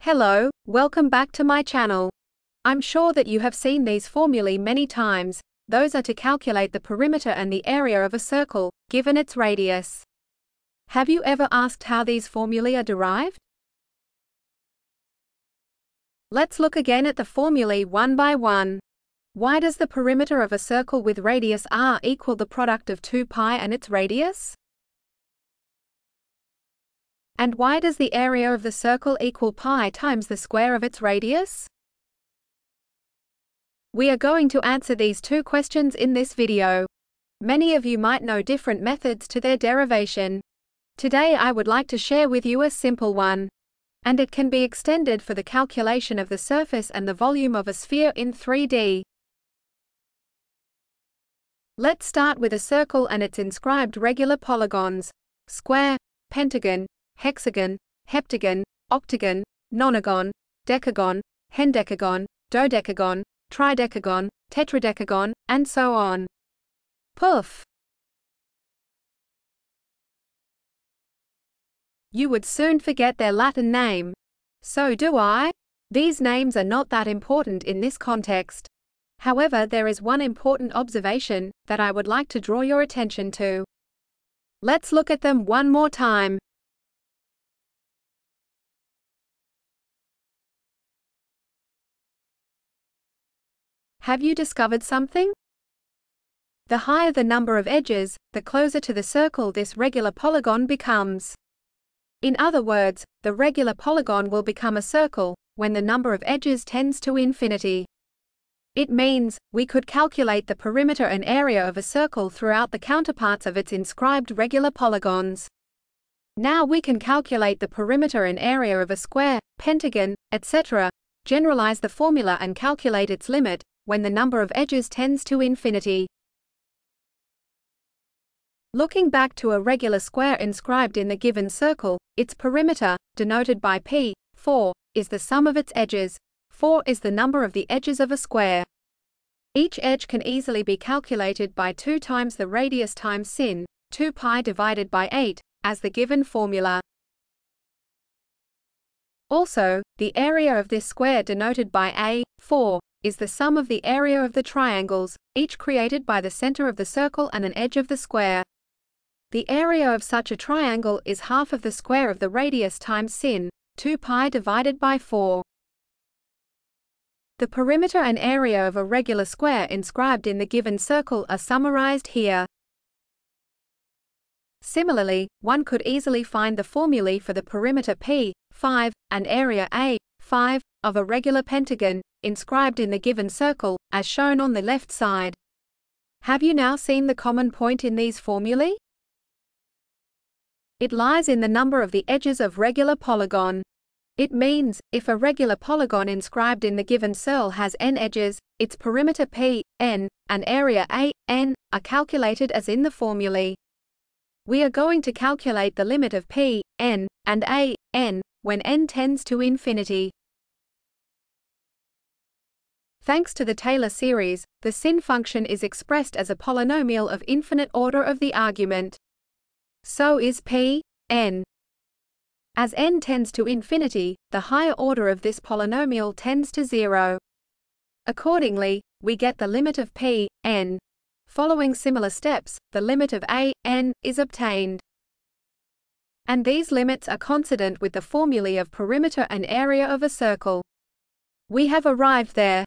Hello, welcome back to my channel. I'm sure that you have seen these formulae many times. Those are to calculate the perimeter and the area of a circle, given its radius. Have you ever asked how these formulae are derived? Let's look again at the formulae one by one. Why does the perimeter of a circle with radius r equal the product of 2π and its radius? And why does the area of the circle equal pi times the square of its radius? We are going to answer these two questions in this video. Many of you might know different methods to their derivation. Today I would like to share with you a simple one. And it can be extended for the calculation of the surface and the volume of a sphere in 3D. Let's start with a circle and its inscribed regular polygons: square, pentagon, hexagon, heptagon, octagon, nonagon, decagon, hendecagon, dodecagon, tridecagon, tetradecagon, and so on. Poof! You would soon forget their Latin name. So do I. These names are not that important in this context. However, there is one important observation that I would like to draw your attention to. Let's look at them one more time. Have you discovered something? The higher the number of edges, the closer to the circle this regular polygon becomes. In other words, the regular polygon will become a circle when the number of edges tends to infinity. It means we could calculate the perimeter and area of a circle throughout the counterparts of its inscribed regular polygons. Now we can calculate the perimeter and area of a square, pentagon, etc., generalize the formula and calculate its limit when the number of edges tends to infinity. Looking back to a regular square inscribed in the given circle, its perimeter, denoted by p, 4, is the sum of its edges. 4 is the number of the edges of a square. Each edge can easily be calculated by 2 times the radius times sin, 2π divided by 8, as the given formula. Also, the area of this square, denoted by a, 4, is the sum of the area of the triangles, each created by the center of the circle and an edge of the square. The area of such a triangle is half of the square of the radius times sin, 2π divided by 4. The perimeter and area of a regular square inscribed in the given circle are summarized here. Similarly, one could easily find the formulae for the perimeter p, 5, and area a, 5, of a regular pentagon, inscribed in the given circle, as shown on the left side. Have you now seen the common point in these formulae? It lies in the number of the edges of regular polygon. It means, if a regular polygon inscribed in the given circle has n edges, its perimeter p, n, and area a, n, are calculated as in the formulae. We are going to calculate the limit of p, n, and a, n, when n tends to infinity. Thanks to the Taylor series, the sin function is expressed as a polynomial of infinite order of the argument. So is p, n. As n tends to infinity, the higher order of this polynomial tends to 0. Accordingly, we get the limit of p, n. Following similar steps, the limit of a, n, is obtained. And these limits are consonant with the formulae of perimeter and area of a circle. We have arrived there.